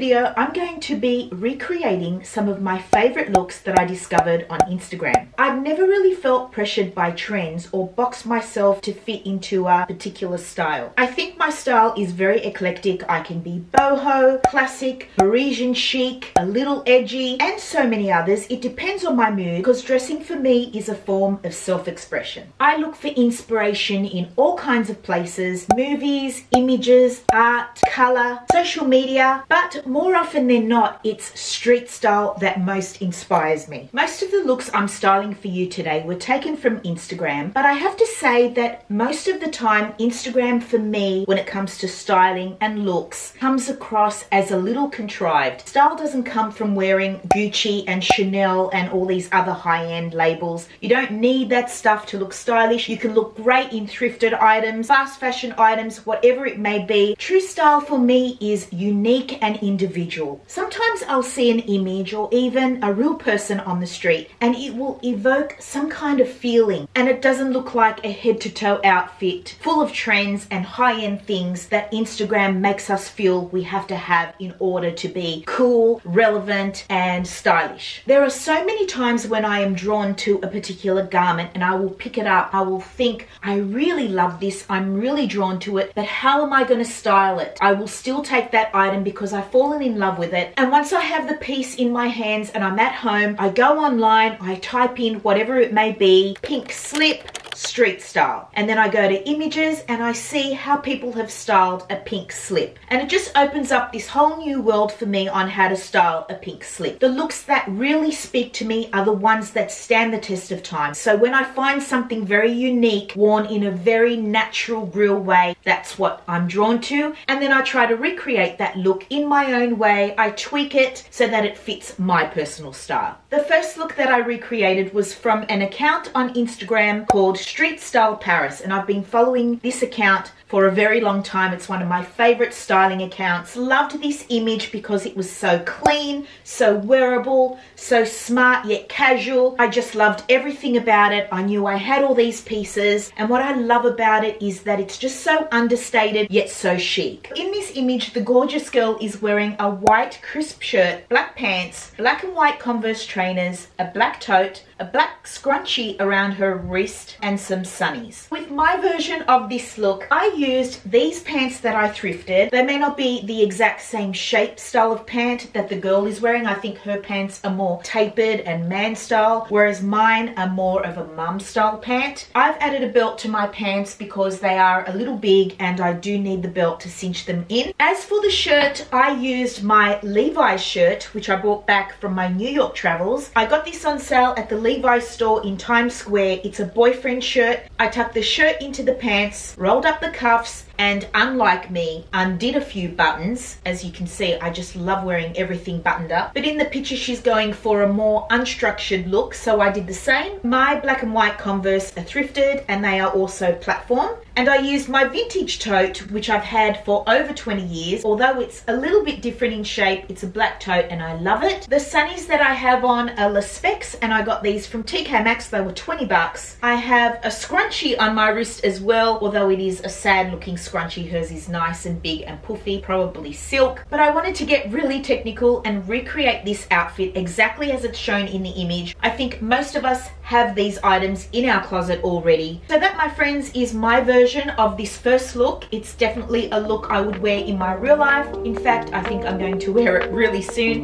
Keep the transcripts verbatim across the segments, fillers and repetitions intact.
video, I'm going to be recreating some of my favorite looks that I discovered on Instagram. I've never really felt pressured by trends or boxed myself to fit into a particular style. I think my style is very eclectic. I can be boho, classic, Parisian chic, a little edgy, and so many others. It depends on my mood because dressing for me is a form of self-expression. I look for inspiration in all kinds of places: movies, images, art, color, social media, but more often than not, it's street style that most inspires me. Most of the looks I'm styling for you today were taken from Instagram, but I have to say that most of the time, Instagram for me, when it comes to styling and looks, comes across as a little contrived. Style doesn't come from wearing Gucci and Chanel and all these other high-end labels. You don't need that stuff to look stylish. You can look great in thrifted items, fast fashion items, whatever it may be. True style for me is unique and individual. Sometimes I'll see an image or even a real person on the street and it will evoke some kind of feeling, and it doesn't look like a head-to-toe outfit full of trends and high-end things that Instagram makes us feel we have to have in order to be cool, relevant, and stylish. There are so many times when I am drawn to a particular garment and I will pick it up. I will think, I really love this, I'm really drawn to it, but how am I going to style it? I will still take that item because I've fallen in love with it, and once I have the piece in my hands and I'm at home, I go online, I type in whatever it may be, pink slip, street style, and then I go to images and I see how people have styled a pink slip, and it just opens up this whole new world for me on how to style a pink slip. The looks that really speak to me are the ones that stand the test of time. So when I find something very unique worn in a very natural, real way, that's what I'm drawn to, and then I try to recreate that look in my own way. I tweak it so that it fits my personal style. The first look that I recreated was from an account on Instagram called Street Style Paris, and I've been following this account for a very long time. It's one of my favorite styling accounts. Loved this image because it was so clean, so wearable, so smart yet casual. I just loved everything about it. I knew I had all these pieces, and what I love about it is that it's just so understated yet so chic. In this image, the gorgeous girl is wearing a white crisp shirt, black pants, black and white Converse trainers, a black tote, a black scrunchie around her wrist, and some sunnies. With my version of this look, I used these pants that I thrifted. They may not be the exact same shape style of pant that the girl is wearing. I think her pants are more tapered and man style, whereas mine are more of a mum style pant. I've added a belt to my pants because they are a little big and I do need the belt to cinch them in. As for the shirt, I used my Levi's shirt, which I brought back from my New York travels. I got this on sale at the Levi's store in Times Square. It's a boyfriend shirt. I tucked the shirt into the pants, rolled up the cuffs, and unlike me, undid a few buttons. As you can see, I just love wearing everything buttoned up. But in the picture, she's going for a more unstructured look, so I did the same. My black and white Converse are thrifted, and they are also platform. And I used my vintage tote, which I've had for over twenty years. Although it's a little bit different in shape, it's a black tote, and I love it. The sunnies that I have on are Les Specs, and I got these from T K Maxx. They were twenty bucks. I have a scrunchie on my wrist as well, although it is a sad-looking scrunchie. Scrunchy. Hers is nice and big and puffy, probably silk, but I wanted to get really technical and recreate this outfit exactly as it's shown in the image. I think most of us have these items in our closet already. So that, my friends, is my version of this first look. It's definitely a look I would wear in my real life. In fact, I think I'm going to wear it really soon.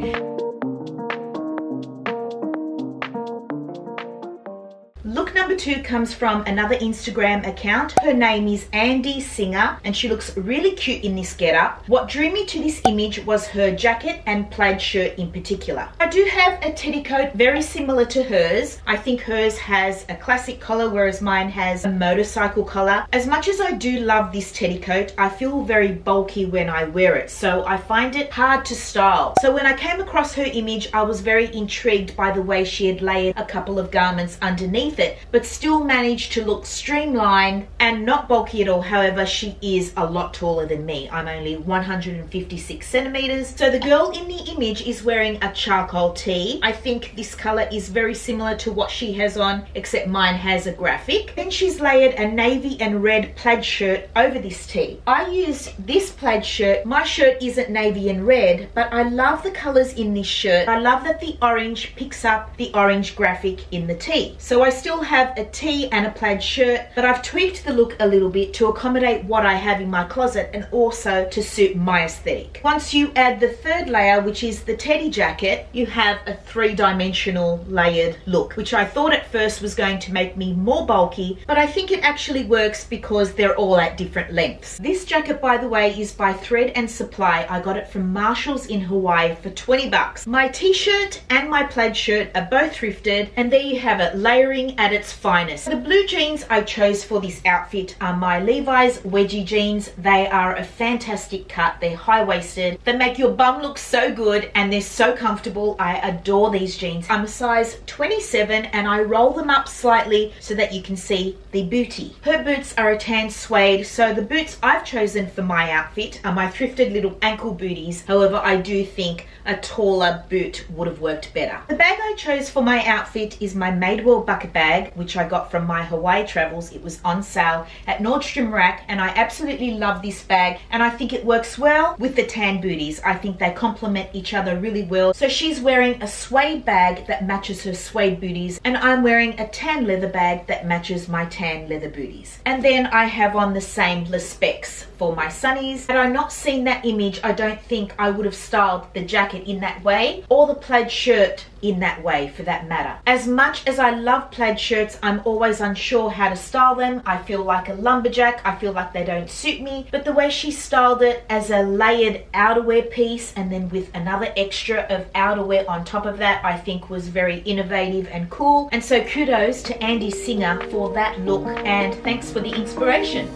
Look number two comes from another Instagram account. Her name is Andy Singer, and she looks really cute in this getup. What drew me to this image was her jacket and plaid shirt in particular. I do have a petticoat very similar to hers. I think hers has a classic collar, whereas mine has a motorcycle collar. As much as I do love this petticoat, I feel very bulky when I wear it, so I find it hard to style. So when I came across her image, I was very intrigued by the way she had layered a couple of garments underneath it, but still managed to look streamlined and not bulky at all. However, she is a lot taller than me. I'm only one hundred fifty-six centimeters. So the girl in the image is wearing a charcoal tee. I think this color is very similar to what she has on, except mine has a graphic. Then she's layered a navy and red plaid shirt over this tee. I used this plaid shirt. My shirt isn't navy and red, but I love the colors in this shirt. I love that the orange picks up the orange graphic in the tee. So I still have a tee and a plaid shirt, but I've tweaked the look a little bit to accommodate what I have in my closet and also to suit my aesthetic. Once you add the third layer, which is the teddy jacket, you have a three-dimensional layered look, which I thought at first was going to make me more bulky, but I think it actually works because they're all at different lengths. This jacket, by the way, is by Thread and Supply. I got it from Marshalls in Hawaii for twenty bucks. My t-shirt and my plaid shirt are both thrifted, and there you have it, layering at its finest. The blue jeans I chose for this outfit are my Levi's wedgie jeans. They are a fantastic cut. They're high-waisted. They make your bum look so good, and they're so comfortable. I adore these jeans. I'm a size twenty-seven, and I roll them up slightly so that you can see the booty. Her boots are a tan suede, so the boots I've chosen for my outfit are my thrifted little ankle booties. However, I do think a taller boot would have worked better. The bag I chose for my outfit is my Madewell bucket bag, which I got from my Hawaii travels. It was on sale at Nordstrom Rack, and I absolutely love this bag, and I think it works well with the tan booties. I think they complement each other really well. So she's wearing a suede bag that matches her suede booties, and I'm wearing a tan leather bag that matches my tan leather booties. And then I have on the same Les Specs for my sunnies. Had I not seen that image, I don't think I would have styled the jacket in that way, or the plaid shirt in that way for that matter. As much as I love plaid shirts, I'm always unsure how to style them. I feel like a lumberjack. I feel like they don't suit me. But the way she styled it as a layered outerwear piece and then with another extra of outerwear on top of that, I think was very innovative and cool. And so kudos to Andy Singer for that look, and thanks for the inspiration.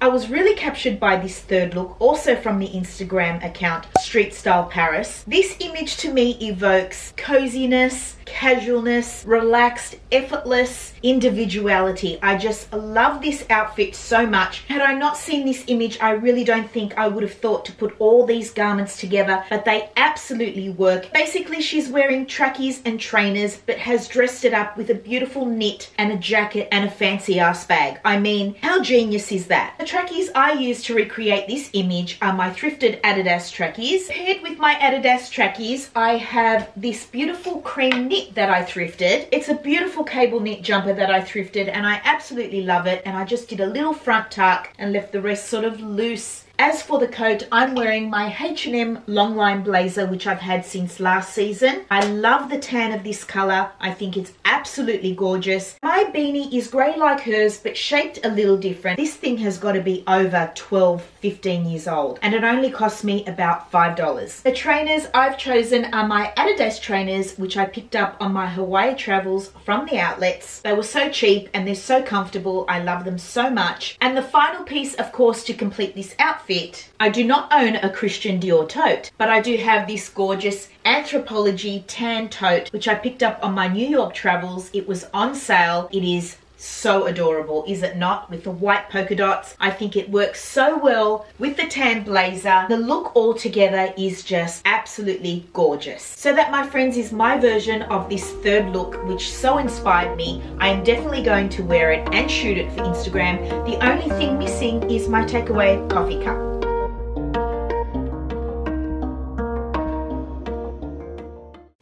I was really captured by this third look, also from the Instagram account Street Style Paris. This image to me evokes coziness, casualness, relaxed, effortless individuality. I just love this outfit so much. Had I not seen this image, I really don't think I would have thought to put all these garments together, but they absolutely work. Basically, she's wearing trackies and trainers, but has dressed it up with a beautiful knit and a jacket and a fancy ass bag. I mean, how genius is that? The trackies I used to recreate this image are my thrifted Adidas trackies. Paired with my Adidas trackies, I have this beautiful cream knit that I thrifted. It's a beautiful cable knit jumper that I thrifted, and I absolutely love it, and I just did a little front tuck and left the rest sort of loose. As for the coat, I'm wearing my H and M longline blazer, which I've had since last season. I love the tan of this color. I think it's absolutely gorgeous. My beanie is grey like hers, but shaped a little different. This thing has got to be over twelve, fifteen years old, and it only cost me about five dollars. The trainers I've chosen are my Adidas trainers, which I picked up on my Hawaii travels from the outlets. They were so cheap, and they're so comfortable. I love them so much. And the final piece, of course, to complete this outfit, Fit. I do not own a Christian Dior tote, but I do have this gorgeous Anthropologie tan tote, which I picked up on my New York travels. It was on sale. It is so adorable, is it not, with the white polka dots? I think it works so well with the tan blazer. The look altogether is just absolutely gorgeous. So that, my friends, is my version of this third look, which so inspired me. I am definitely going to wear it and shoot it for Instagram. The only thing missing is my takeaway coffee cup.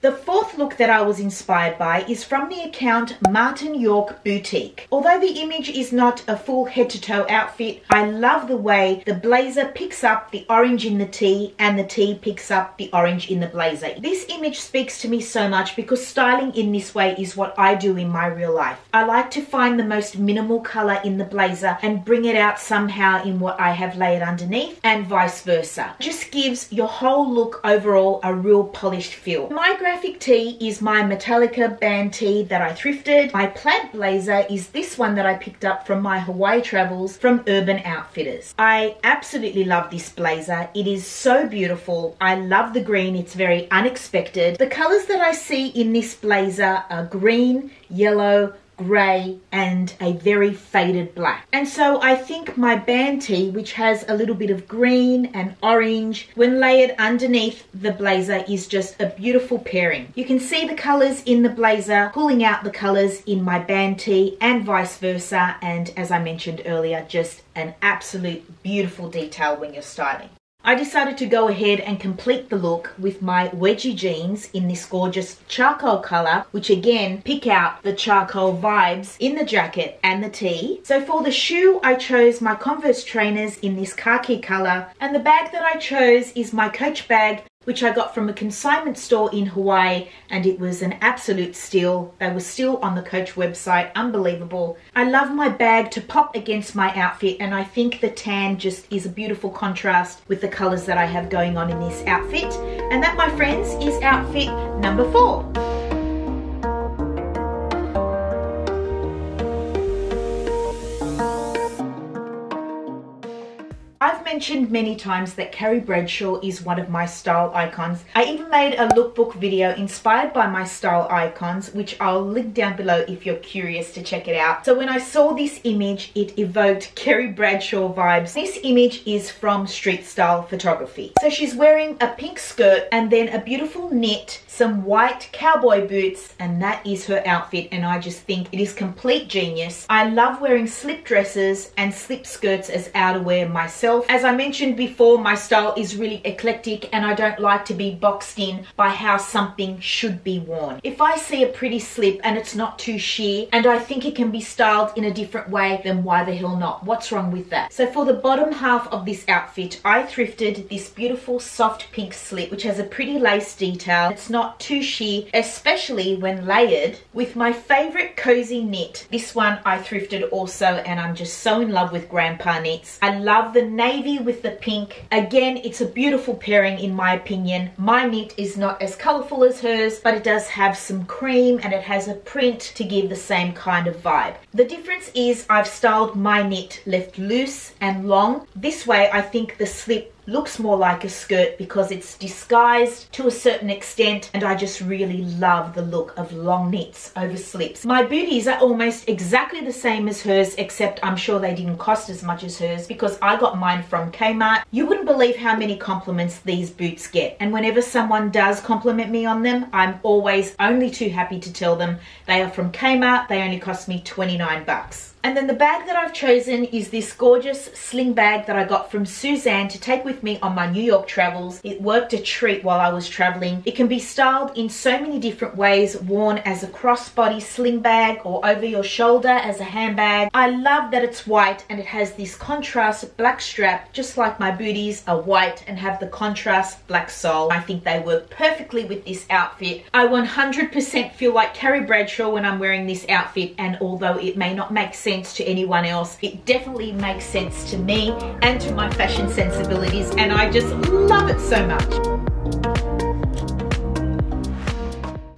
The fourth look that I was inspired by is from the account Martin York Boutique. Although the image is not a full head-to-toe outfit, I love the way the blazer picks up the orange in the tee and the tee picks up the orange in the blazer. This image speaks to me so much because styling in this way is what I do in my real life. I like to find the most minimal color in the blazer and bring it out somehow in what I have layered underneath, and vice versa. It just gives your whole look overall a real polished feel. My graphic tee is my Metallica band tee that I thrifted. My plaid blazer is this one that I picked up from my Hawaii travels from Urban Outfitters. I absolutely love this blazer. It is so beautiful. I love the green. It's very unexpected. The colors that I see in this blazer are green, yellow, grey and a very faded black. And so I think my band tee, which has a little bit of green and orange, when layered underneath the blazer, is just a beautiful pairing. You can see the colours in the blazer pulling out the colours in my band tee and vice versa, and as I mentioned earlier, just an absolute beautiful detail when you're styling. I decided to go ahead and complete the look with my wedgie jeans in this gorgeous charcoal colour, which again pick out the charcoal vibes in the jacket and the tee. So for the shoe I chose my Converse trainers in this khaki colour, and the bag that I chose is my Coach bag, which I got from a consignment store in Hawaii, and it was an absolute steal. They were still on the Coach website, unbelievable. I love my bag to pop against my outfit, and I think the tan just is a beautiful contrast with the colours that I have going on in this outfit. And that, my friends, is outfit number four. I've mentioned many times that Carrie Bradshaw is one of my style icons. I even made a lookbook video inspired by my style icons, which I'll link down below if you're curious to check it out. So when I saw this image, it evoked Carrie Bradshaw vibes. This image is from Street Style Photography. So she's wearing a pink skirt and then a beautiful knit, some white cowboy boots, and that is her outfit, and I just think it is complete genius. I love wearing slip dresses and slip skirts as outerwear myself. As I mentioned before, my style is really eclectic and I don't like to be boxed in by how something should be worn. If I see a pretty slip and it's not too sheer and I think it can be styled in a different way, then why the hell not? What's wrong with that? So for the bottom half of this outfit, I thrifted this beautiful soft pink slip which has a pretty lace detail. It's not too sheer, especially when layered with my favourite cozy knit. This one I thrifted also, and I'm just so in love with grandpa knits. I love the navy with the pink. Again, it's a beautiful pairing in my opinion. My knit is not as colourful as hers, but it does have some cream and it has a print to give the same kind of vibe. The difference is I've styled my knit left loose and long. This way I think the slip looks more like a skirt because it's disguised to a certain extent, and I just really love the look of long knits over slips. My booties are almost exactly the same as hers, except I'm sure they didn't cost as much as hers because I got mine from Kmart. You wouldn't believe how many compliments these boots get, and whenever someone does compliment me on them, I'm always only too happy to tell them they are from Kmart. They only cost me twenty-nine bucks. And then the bag that I've chosen is this gorgeous sling bag that I got from Suzanne to take with me on my New York travels. It worked a treat while I was traveling. It can be styled in so many different ways, worn as a crossbody sling bag or over your shoulder as a handbag. I love that it's white and it has this contrast black strap, just like my booties are white and have the contrast black sole. I think they work perfectly with this outfit. I one hundred percent feel like Carrie Bradshaw when I'm wearing this outfit, and although it may not make sense to anyone else, it definitely makes sense to me and to my fashion sensibilities, and I just love it so much.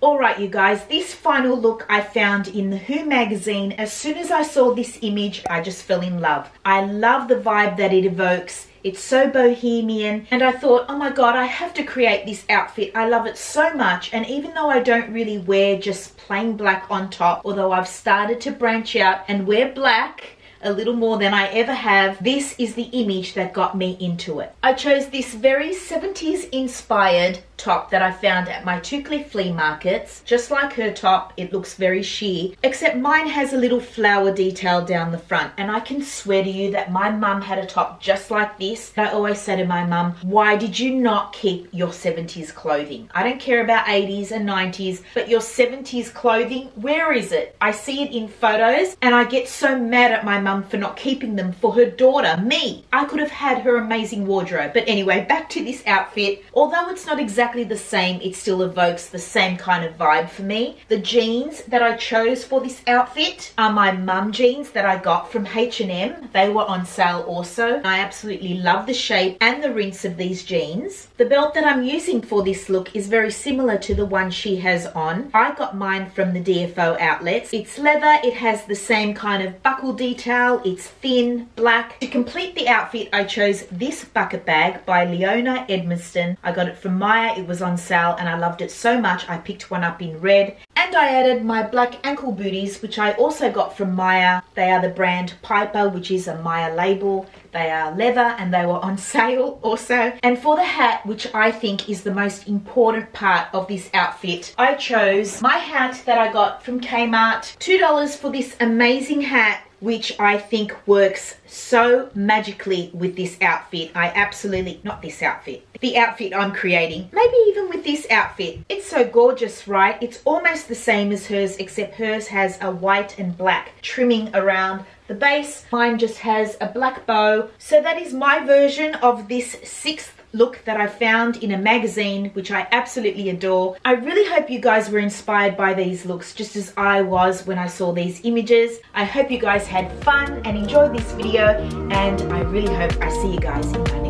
Alright you guys, this final look I found in the Who magazine. As soon as I saw this image, I just fell in love. I love the vibe that it evokes. It's so bohemian, and I thought, oh my god, I have to create this outfit. I love it so much, and even though I don't really wear just plain black on top, although I've started to branch out and wear black a little more than I ever have, this is the image that got me into it. I chose this very seventies inspired top that I found at my Tucliff flea markets. Just like her top, it looks very sheer, except mine has a little flower detail down the front, and I can swear to you that my mum had a top just like this. I always say to my mum, why did you not keep your seventies clothing? I don't care about eighties and nineties, but your seventies clothing, where is it? I see it in photos and I get so mad at my mum for not keeping them for her daughter, me. I could have had her amazing wardrobe. But anyway, back to this outfit. Although it's not exactly exactly the same. It still evokes the same kind of vibe for me. The jeans that I chose for this outfit are my mum jeans that I got from H and M. They were on sale also. I absolutely love the shape and the rinse of these jeans. The belt that I'm using for this look is very similar to the one she has on. I got mine from the D F O outlets. It's leather, it has the same kind of buckle detail, it's thin, black. To complete the outfit, I chose this bucket bag by Leona Edmiston. I got it from Maya, it was on sale and I loved it so much I picked one up in red. And I added my black ankle booties, which I also got from Maya. They are the brand Piper, which is a Maya label. They are leather and they were on sale also. And for the hat, which I think is the most important part of this outfit, I chose my hat that I got from Kmart. two dollars for this amazing hat, which I think works so magically with this outfit. I absolutely, not this outfit, the outfit I'm creating, maybe even with this outfit. It's so gorgeous, right? It's almost the same as hers, except hers has a white and black trimming around the base. Mine just has a black bow. So that is my version of this sixth look that I found in a magazine, which I absolutely adore. I really hope you guys were inspired by these looks, just as I was when I saw these images. I hope you guys had fun and enjoyed this video, and I really hope I see you guys in my next video.